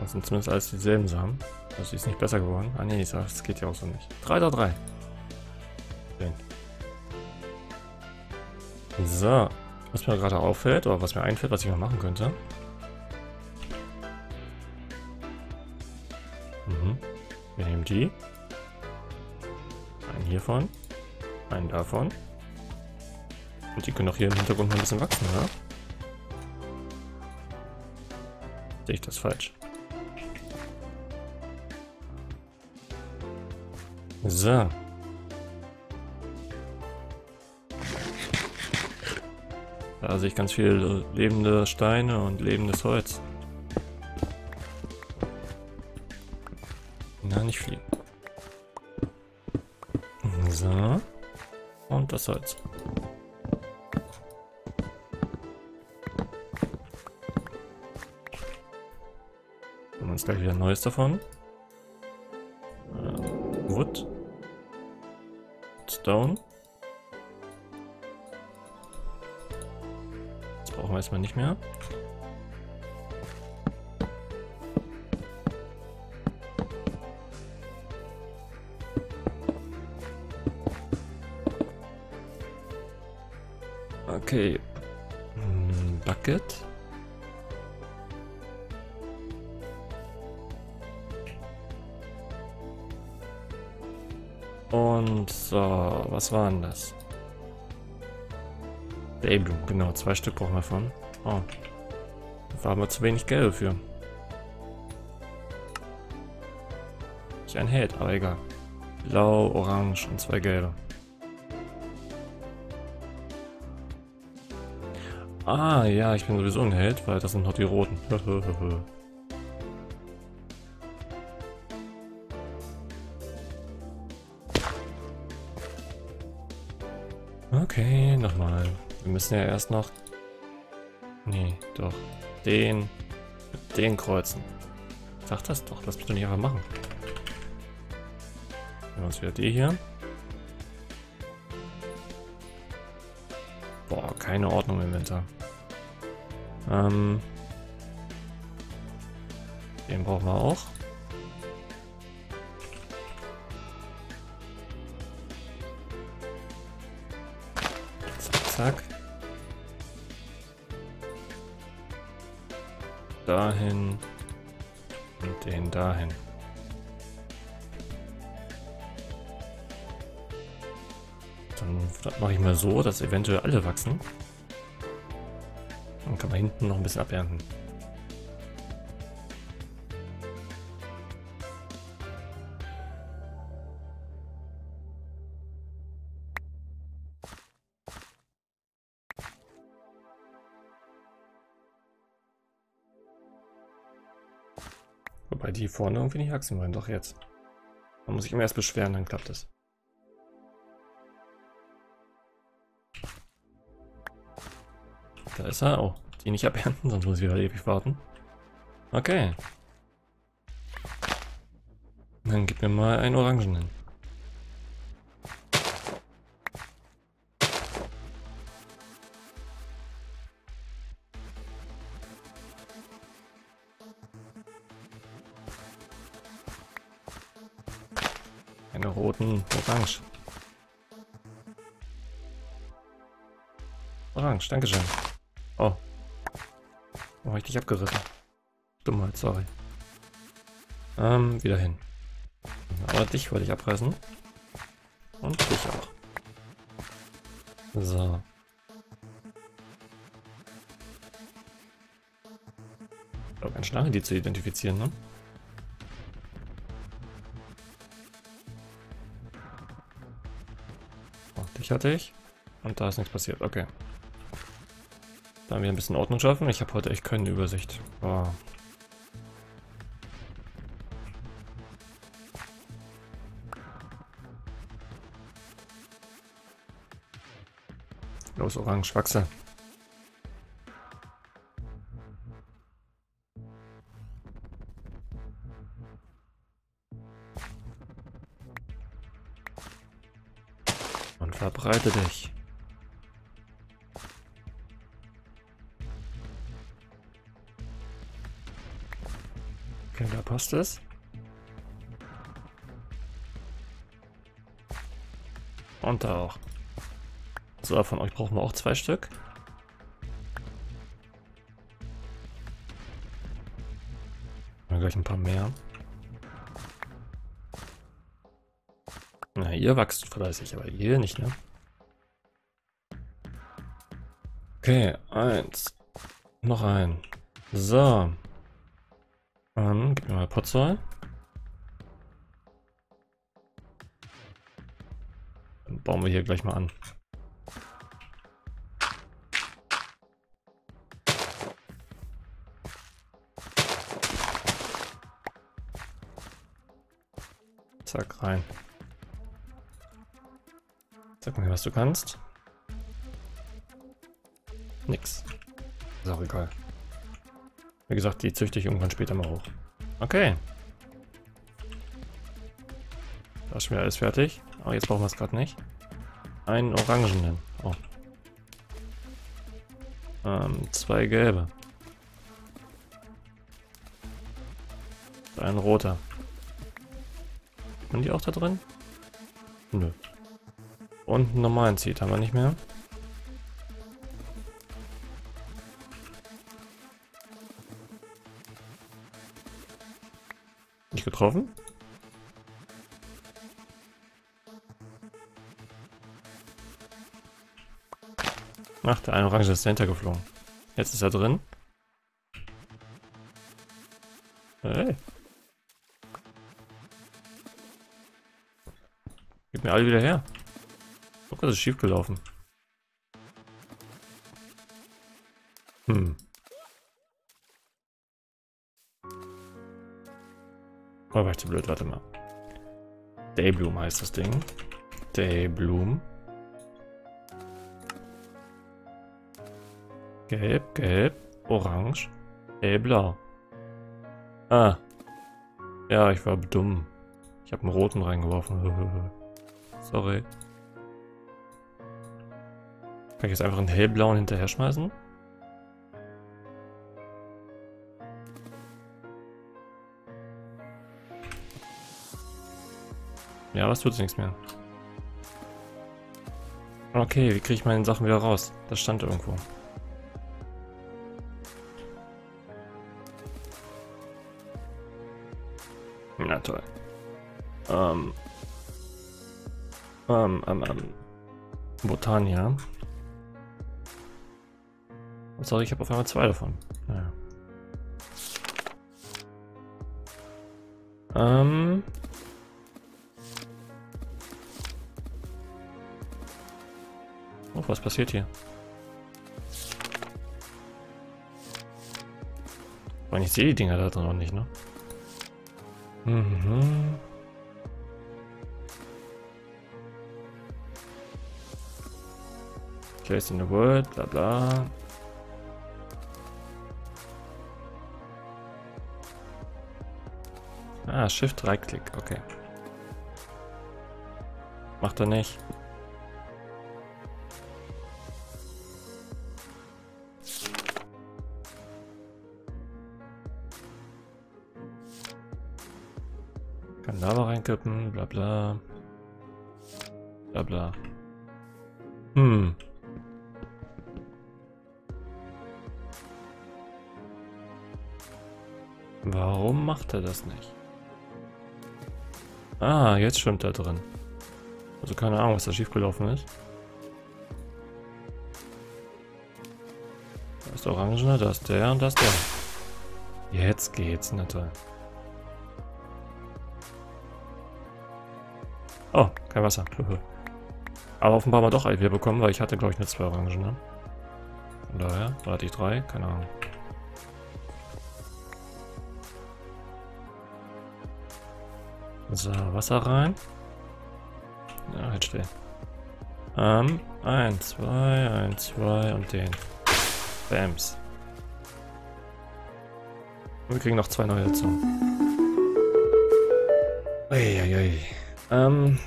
Das sind zumindest alles dieselben Samen. Also ist nicht besser geworden. Ah ne, das geht ja auch so nicht. 3 da 3. So, was mir gerade auffällt, oder was mir einfällt, was ich mal machen könnte. Wir nehmen die. Einen hiervon. Einen davon. Und die können doch hier im Hintergrund mal ein bisschen wachsen, oder? Sehe ich das falsch? So. Da sehe ich ganz viele lebende Steine und lebendes Holz. Na, nicht viel. So. Und das Holz. Haben uns gleich wieder Neues davon. Wood. Stone. Das brauchen wir erstmal nicht mehr. Okay. Bucket. Und so, was waren das? Daybloom, genau, 2 Stück brauchen wir von. Oh, da haben wir zu wenig Gelbe für. Nicht ein Held, aber egal. Blau, Orange und 2 Gelbe. Ah ja, ich bin sowieso ein Held, weil das sind noch die Roten. Okay, nochmal. Wir müssen ja erst noch... Nee, doch. Den kreuzen. Sag das doch, lass mich doch nicht einfach machen. Nehmen wir uns wieder die hier. Boah, keine Ordnung im Winter. Den brauchen wir auch. Zack. Dahin und den dahin. Dann mache ich mal so, dass eventuell alle wachsen. Dann kann man hinten noch ein bisschen abernten. Wobei die vorne irgendwie nicht wachsen wollen. Doch jetzt. Man muss sich immer erst beschweren, dann klappt es. Da ist er. Oh, die nicht abernten, sonst muss ich wieder ewig warten. Okay. Dann gib mir mal einen Orangen hin. Eine roten Orange. Orange, dankeschön. Oh. Oh, ich dich abgerissen. Dummheit, sorry. Wieder hin. Aber dich wollte ich abreißen. Und dich auch. So. Ich glaube, ganz schnell die zu identifizieren, ne? Oh, dich hatte ich. Und da ist nichts passiert, okay. Da haben wir ein bisschen Ordnung schaffen. Ich habe heute echt keine Übersicht. Wow. Los, Orange, wachse. Und verbreite dich. Ja, da passt es. Und da auch. So, von euch brauchen wir auch 2 Stück. Dann gleich ein paar mehr. Na, ihr wächst fleißig, aber ihr nicht, ne? Okay, 1. Noch ein. So. Gib mir mal Potzoll. Dann bauen wir hier gleich mal an. Zack, rein. Sag mal, was du kannst. Nix. Ist auch egal. Wie gesagt, die züchte ich irgendwann später mal hoch. Okay. Da ist schon wieder alles fertig. Aber jetzt brauchen wir es gerade nicht. Einen orangenen. Oh. 2 gelbe. Ein roter. Sind die auch da drin? Nö. Und einen normalen Seed haben wir nicht mehr. Nicht getroffen. Ach, der eine Orange ist dahinter geflogen. Jetzt ist er drin. Hey. Gib mir alle wieder her. Guck, das ist schief gelaufen. Oh, war ich zu blöd, warte mal. Daybloom heißt das Ding. Daybloom. Gelb, gelb, orange, blau. Ah. Ja, ich war dumm. Ich habe einen roten reingeworfen. Sorry. Kann ich jetzt einfach einen hellblauen hinterher schmeißen? Ja, was tut's nichts mehr. Okay, wie kriege ich meine Sachen wieder raus? Das stand irgendwo. Na toll. Botania. Sorry, ich habe auf einmal 2 davon. Naja. Oh, was passiert hier? Ich sehe die Dinger da drin noch nicht, ne? Mhm. Chase in the Wood, bla bla. Ah, Shift 3-Klick, okay. Macht er nicht. Kann Lava reinkippen, bla bla. Bla bla. Warum macht er das nicht? Ah, jetzt schwimmt er drin. Also keine Ahnung, was da schiefgelaufen ist. Da ist der Orange, da ist der und da ist der. Jetzt geht's, na toll. Oh, kein Wasser. Aber offenbar mal doch ein wieder bekommen, weil ich hatte, glaube ich, nur 2 Orangen, ne? Von daher, da hatte ich 3, keine Ahnung. So, Wasser rein. Ja, halt stehen. 1, 2 und den. Bams. Und wir kriegen noch 2 neue dazu. Uiuiui.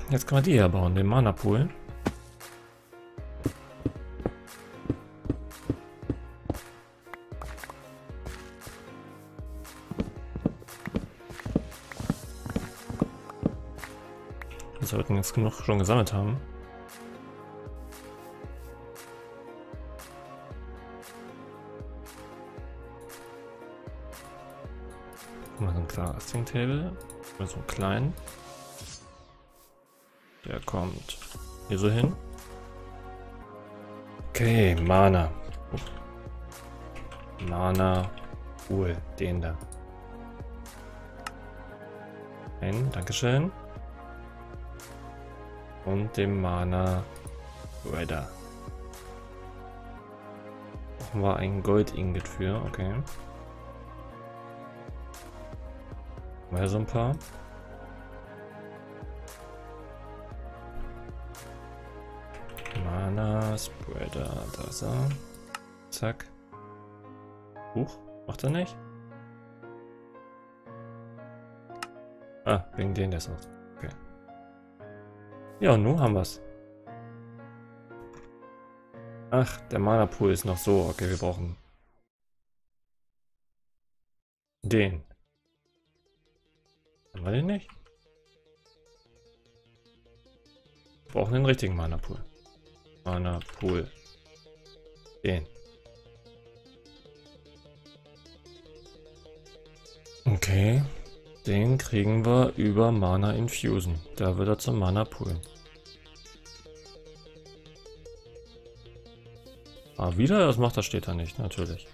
Jetzt können wir die hier bauen, den Mana Pool. Wir sollten jetzt genug schon gesammelt haben. Mal so ein Casting Table. Mal so einen kleinen. Der kommt hier so hin. Okay, Mana. Mana Pool, den da. Ein, Dankeschön. Und dem Mana Spreader. Brauchen wir ein Gold-Ingot für, okay. Mal so ein paar. Mana Spreader, da ist er. Zack. Huch, macht er nicht? Ah, wegen denen das noch. Okay. Ja, und nun haben wir's. Ach, der Mana Pool ist noch so. Okay, wir brauchen den. Haben wir den nicht? Wir brauchen den richtigen Mana Pool. Mana Pool. Den. Okay. Den kriegen wir über Mana Infusion. Da wird er zum Mana Pool. Ah, wieder? Das macht, das steht da nicht, natürlich.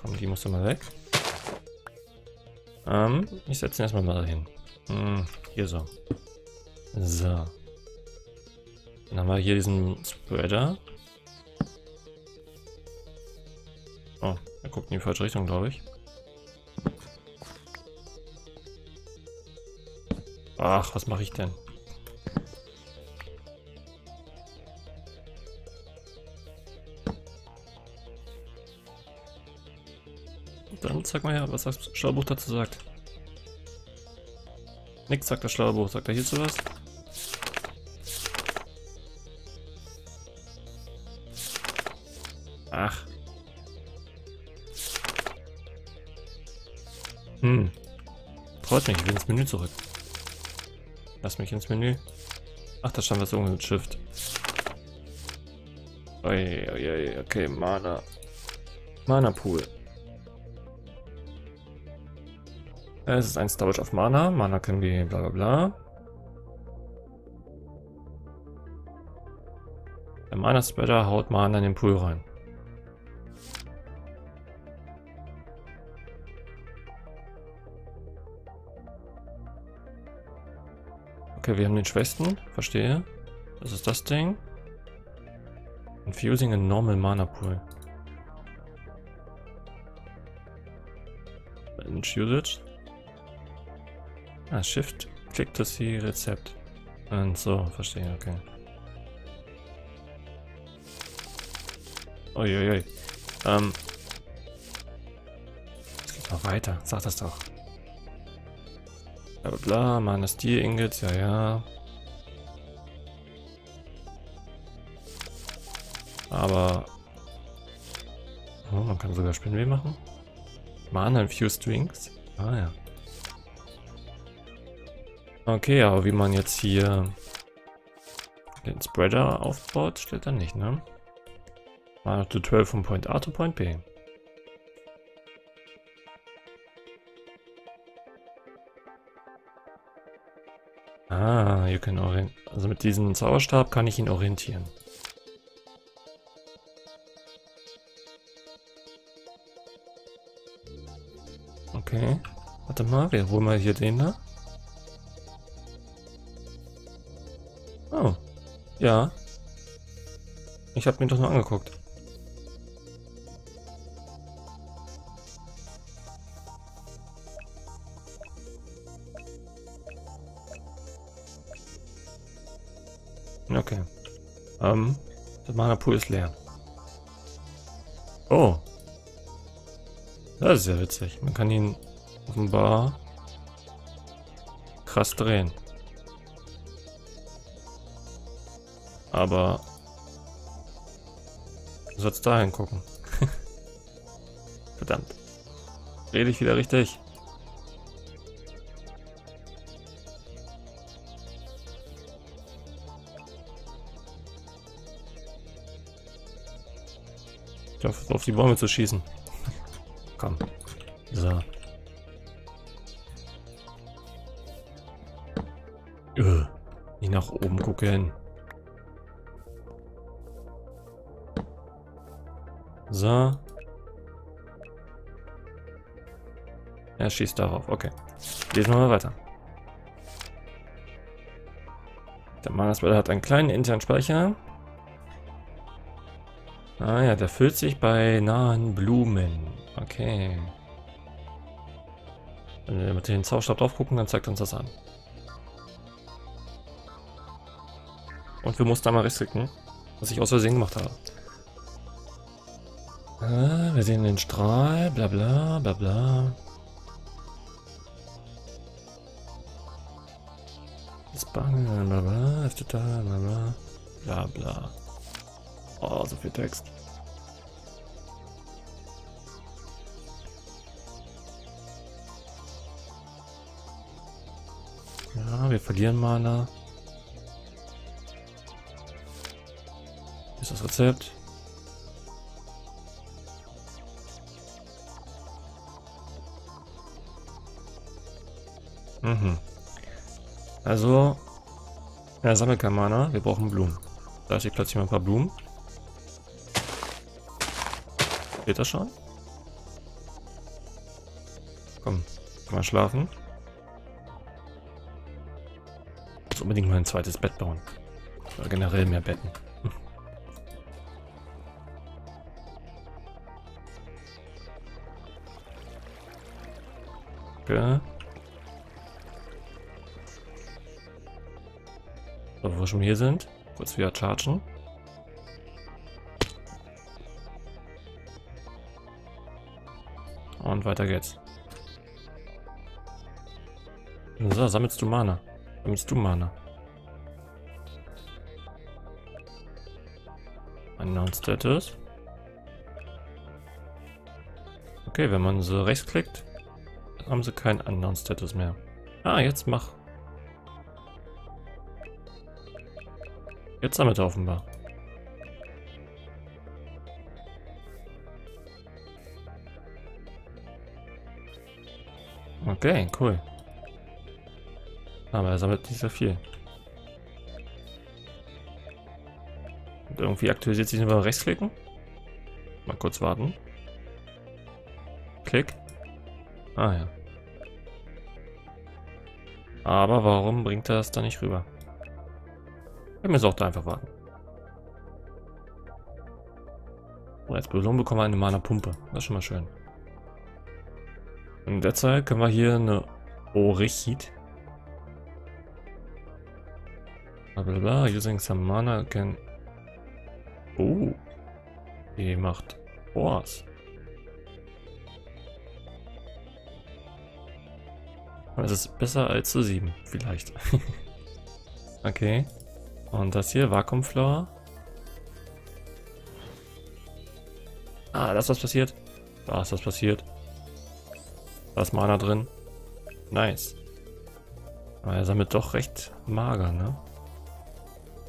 Komm, die musst du mal weg. Ich setze ihn erstmal mal dahin. Hier so. So. Dann haben wir hier diesen Spreader. Oh, er guckt in die falsche Richtung, glaube ich. Ach, was mache ich denn? Dann sag mal her, was das Schlaubuch dazu sagt. Nix sagt das Schlaubuch. Sagt er hierzu was? Ach. Hm. Freut mich, ich will ins Menü zurück. Lass mich ins Menü. Ach, da stand was irgendwo mit Shift. Oi, oi, oi, okay, Mana. Mana Pool. Es ist ein Storage auf Mana. Mana können wir bla bla bla. Der Mana Spreader haut Mana in den Pool rein. Okay, wir haben den schwächsten, verstehe. Das ist das Ding. Infusing a normal Mana Pool. Infusage. Ah, Shift, Click to see Rezept. Und so, verstehe, okay. Uiuiui. Es geht noch weiter, sag das doch. Blablabla, Mana Steel Ingots, ja ja. Aber... Oh, man kann sogar Spinnweh machen. Mana Infused Wings? Ah ja. Okay, aber wie man jetzt hier den Spreader aufbaut, steht dann nicht, ne? Mana to 12 von Point A to Point B. Ah, ihr könnt orientieren. Also mit diesem Zauberstab kann ich ihn orientieren. Okay. Warte mal, wir holen mal hier den da. Oh. Ja. Ich habe mir doch noch angeguckt. Okay. Der Mana Pool ist leer. Oh. Das ist ja witzig. Man kann ihn offenbar krass drehen. Aber du sollst da hingucken. Verdammt. Rede ich wieder richtig? auf die Bäume zu schießen. Komm. So. Nicht nach oben gucken. So. Er schießt darauf. Okay. Lesen wir mal weiter. Der Mana Spreader hat einen kleinen internen Speicher. Ah ja, der füllt sich bei nahen Blumen. Okay. Wenn wir mit dem Zauberstab drauf gucken, dann zeigt uns das an. Und wir mussten einmal rechtsklicken, was ich aus Versehen gemacht habe. Ah, wir sehen den Strahl, bla bla bla bla. Das Bang, bla bla, total, bla bla bla bla. Oh, so viel Text. Ja, wir verlieren Mana. Hier ist das Rezept. Mhm. Also, ja, sammelt kein Mana, wir brauchen Blumen. Da steht plötzlich mal ein paar Blumen. Geht das schon? Komm, mal schlafen. Ich muss unbedingt mal ein zweites Bett bauen. Oder generell mehr Betten. Okay. So, wo wir schon hier sind, kurz wieder chargen. Und weiter geht's. So, sammelst du Mana. Sammelst du Mana. Announce Status. Okay, wenn man so rechts klickt, haben sie keinen Announce Status mehr. Ah, jetzt mach. Jetzt sammelt er offenbar. Okay, cool. Aber er sammelt nicht so viel. Und irgendwie aktualisiert sich nur bei rechtsklicken. Mal kurz warten. Klick. Ah ja. Aber warum bringt er es da nicht rüber? Wir müssen auch da einfach warten. Und als Belohnung bekommen wir eine Mana-Pumpe. Das ist schon mal schön. In der Zeit können wir hier eine Orichid. Blablabla, using some Mana can... Oh. Die macht Oas. Das ist besser als zu 7, vielleicht. Okay. Und das hier, Vakuumflower. Ah, das ist was passiert. Da ist was passiert. Da ist Mana drin. Nice. Aber er sammelt doch recht mager, ne?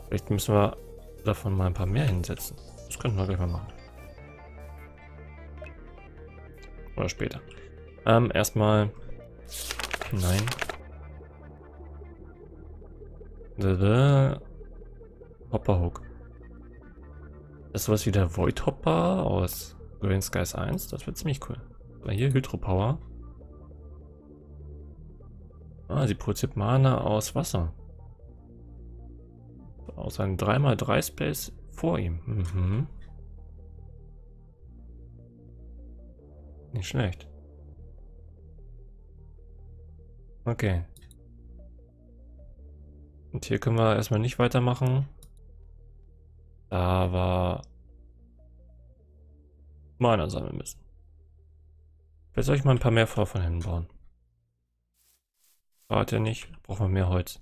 Vielleicht müssen wir davon mal ein paar mehr hinsetzen. Das könnten wir gleich mal machen. Oder später. Erstmal... Nein. Hopperhook. Das ist sowas wie der Void Hopper aus Green Skies 1. Das wird ziemlich cool. Hier Hydro Power. Ah, sie produziert Mana aus Wasser. Aus einem 3×3 Space vor ihm. Mhm. Nicht schlecht. Okay. Und hier können wir erstmal nicht weitermachen. Da wir Mana sammeln müssen. Vielleicht soll ich mal ein paar mehr Vorfahren bauen. Warte nicht, braucht man mehr Holz.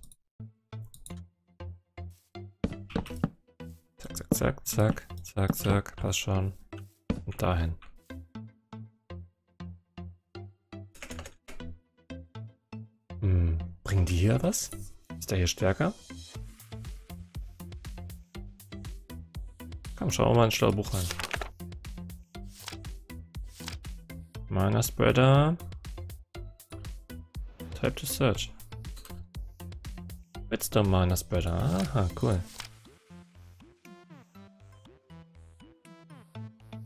Zack, zack, zack, zack, zack, zack, passt schon. Und dahin. Hm, bringen die hier was? Ist der hier stärker? Komm, schauen wir mal ein Staubuch rein. Mana Spreader. Type to search. Letzter Mana Spreader. Aha, cool.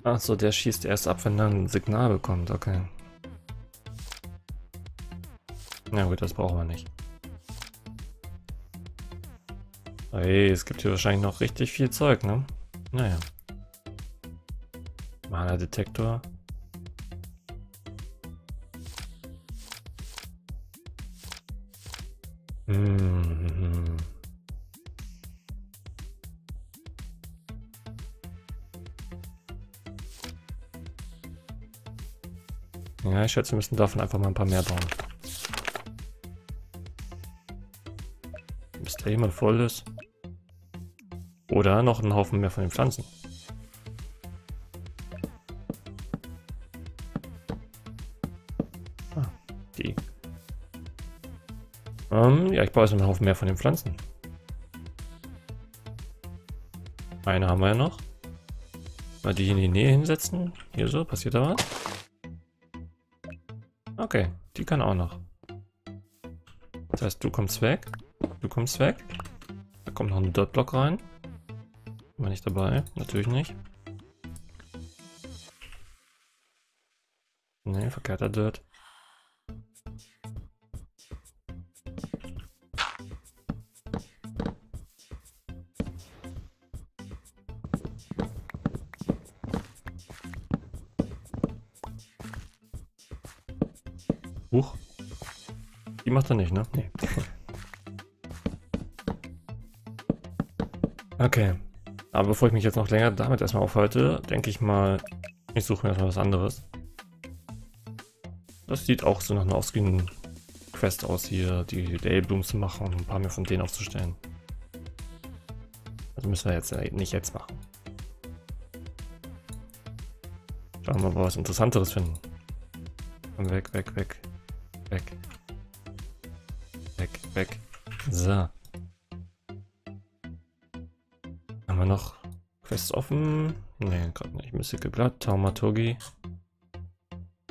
Achso, der schießt erst ab, wenn er ein Signal bekommt. Okay. Na gut, das brauchen wir nicht. Hey, es gibt hier wahrscheinlich noch richtig viel Zeug, ne? Naja. Mana-Detektor. Mm-hmm. Ja, ich schätze, wir müssen davon einfach mal ein paar mehr bauen. Bis der Himmel voll ist. Oder noch einen Haufen mehr von den Pflanzen. Ah, die. Ja, ich baue jetzt einen Haufen mehr von den Pflanzen. Eine haben wir ja noch. Mal die in die Nähe hinsetzen. Hier so, passiert da was? Okay, die kann auch noch. Das heißt, du kommst weg. Du kommst weg. Da kommt noch ein Dirtblock rein. War nicht dabei, natürlich nicht. Ne, verkehrter Dirt. Huch. Die macht er nicht, ne? Nee. Okay. Aber bevor ich mich jetzt noch länger damit erstmal aufhalte, denke ich mal, ich suche mir erstmal was anderes. Das sieht auch so nach einer Offscreen-Quest aus, hier die Daybloom zu machen und ein paar mehr von denen aufzustellen. Also müssen wir jetzt nicht jetzt machen. Schauen wir mal, ob wir was Interessanteres finden. Und weg, weg, weg. Weg. Weg, weg. So. Noch Quests offen? Ne, gerade nicht. Mystical Glad, Taumatogi.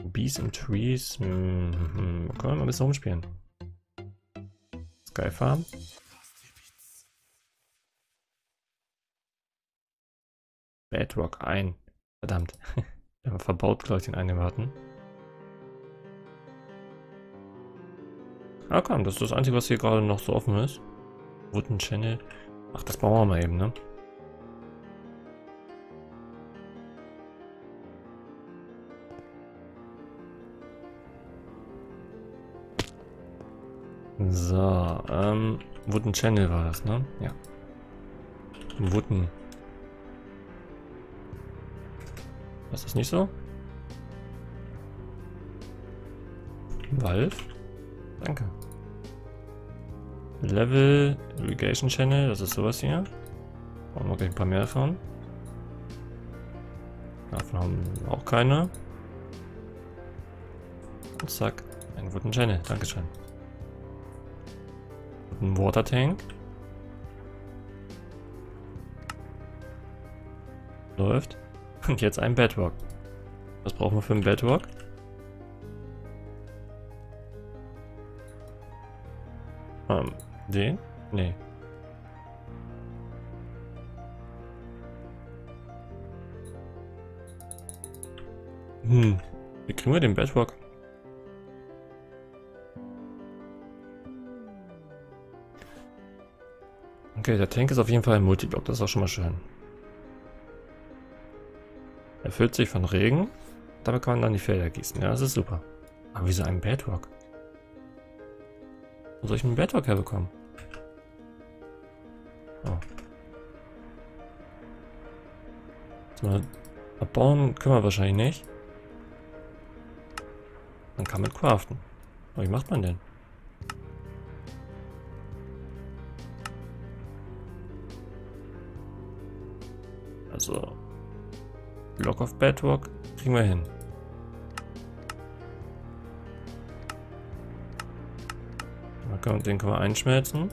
Bees and Trees. Können wir mal ein bisschen rumspielen. Sky Farm. Bedrock ein. Verdammt. Wir haben verbaut, glaube ich, den einen Warten. Ah komm, das ist das Einzige, was hier gerade noch so offen ist. Wooden Channel. Ach, das bauen wir mal eben, ne? So, Wooden Channel war das, ne? Ja. Wooden. Was ist das nicht so? Wald. Danke. Level Irrigation Channel, das ist sowas hier. Brauchen wir gleich ein paar mehr davon. Davon haben wir auch keine. Und zack, ein Wooden Channel, dankeschön. Ein Water Tank. Läuft. Und jetzt ein Bedrock. Was brauchen wir für ein Bedrock? Den? Nee. Wie kriegen wir den Bedrock? Okay, der Tank ist auf jeden Fall ein Multiblock, das ist auch schon mal schön. Er füllt sich von Regen, dabei kann man dann die Felder gießen, ja, das ist super. Aber wieso ein Bedrock? Wo soll ich einen Bedrock herbekommen? Oh. So, abbauen können wir wahrscheinlich nicht. Man kann mit craften. Aber wie macht man denn? Also, Block of Bedrock kriegen wir hin. Den können wir einschmelzen.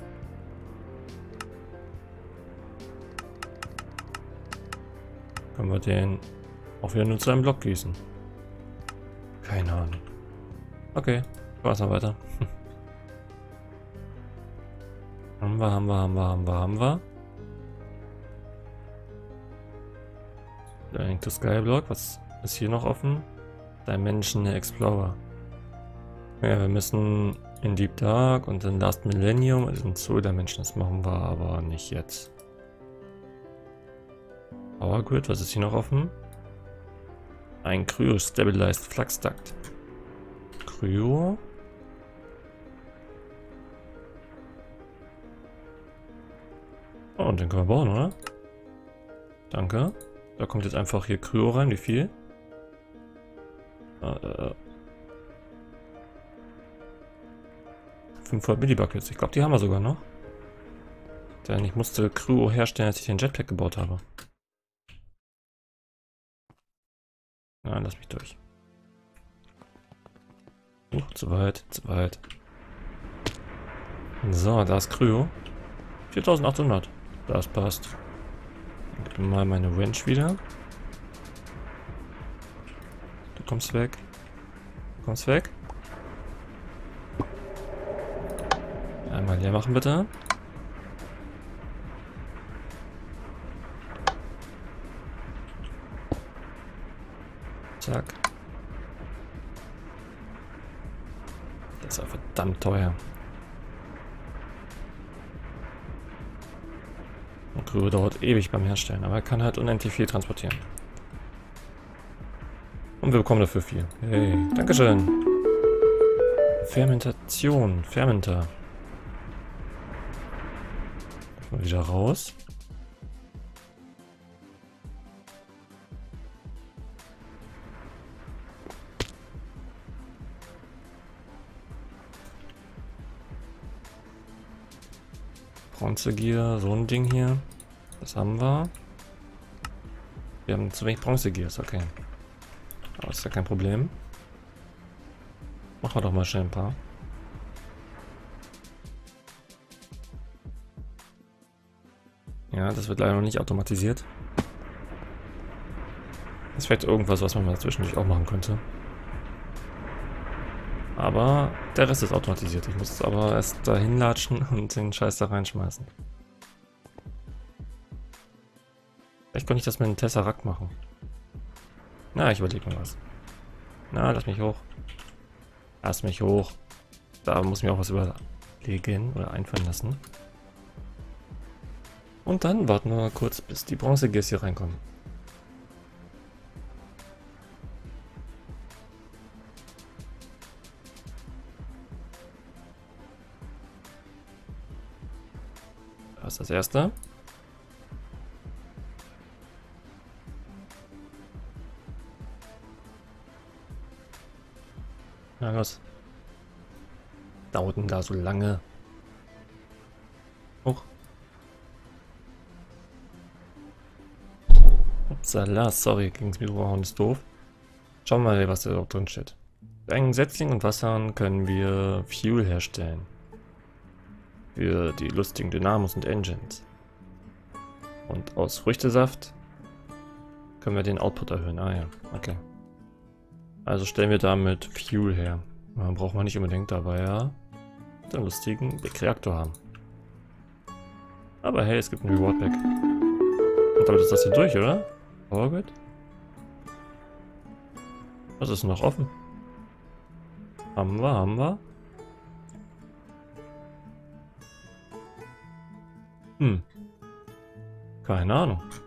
Können wir den auch wieder nur zu einem Block gießen. Keine Ahnung. Okay, mach's mal weiter. Haben wir. Da hängt der Skyblock. Was ist hier noch offen? Dimension Explorer. Ja, wir müssen in Deep Dark und in Last Millennium, also in 2 Dimension, das machen wir aber nicht jetzt. Power Grid, was ist hier noch offen? Ein Cryo-Stabilized Flaxduct. Cryo. Oh, und den können wir bauen, oder? Danke. Da kommt jetzt einfach hier Cryo rein. Wie viel? Ah, 500 Millibuckets. Ich glaube, die haben wir sogar noch. Denn ich musste Cryo herstellen, als ich den Jetpack gebaut habe. Nein, lass mich durch. Zu weit, zu weit. So, da ist Cryo. 4800. Das passt. Ich gebe mal meine Wrench wieder. Du kommst weg. Du kommst weg. Einmal leer machen, bitte. Zack. Das ist ja verdammt teuer. Und Krühe dauert ewig beim Herstellen, aber er kann halt unendlich viel transportieren. Und wir bekommen dafür viel. Hey, dankeschön. Fermentation, Fermenter. Mal wieder raus. Bronze-Gear, so ein Ding hier. Das haben wir. Wir haben zu wenig Bronze-Gear, ist okay. Aber ist ja kein Problem. Machen wir doch mal schnell ein paar. Ja, das wird leider noch nicht automatisiert. Das ist vielleicht irgendwas, was man mal zwischendurch auch machen könnte. Aber der Rest ist automatisiert. Ich muss es aber erst dahin latschen und den Scheiß da reinschmeißen. Vielleicht könnte ich das mit einem Tesseract machen. Na, ich überlege mir was. Na, lass mich hoch. Lass mich hoch. Da muss ich mir auch was überlegen oder einfallen lassen. Und dann warten wir mal kurz, bis die Bronze-Gears hier reinkommen. Das ist das erste. Na was? Dauert denn da so lange? Hoch. Upsala, sorry, gegen das Mikrohauen ist doof. Schauen wir mal, was da überhaupt drin steht. Mit einigen Setzlingen und Wassern können wir Fuel herstellen. Für die lustigen Dynamos und Engines. Und aus Früchtesaft können wir den Output erhöhen. Ah ja, okay. Also stellen wir damit Fuel her. Man braucht man nicht unbedingt, aber ja, den lustigen Reaktor haben. Aber hey, es gibt einen Reward Pack. Und damit ist das hier durch, oder? Oh gut. Was ist noch offen? Haben wir, haben wir. Keine Ahnung.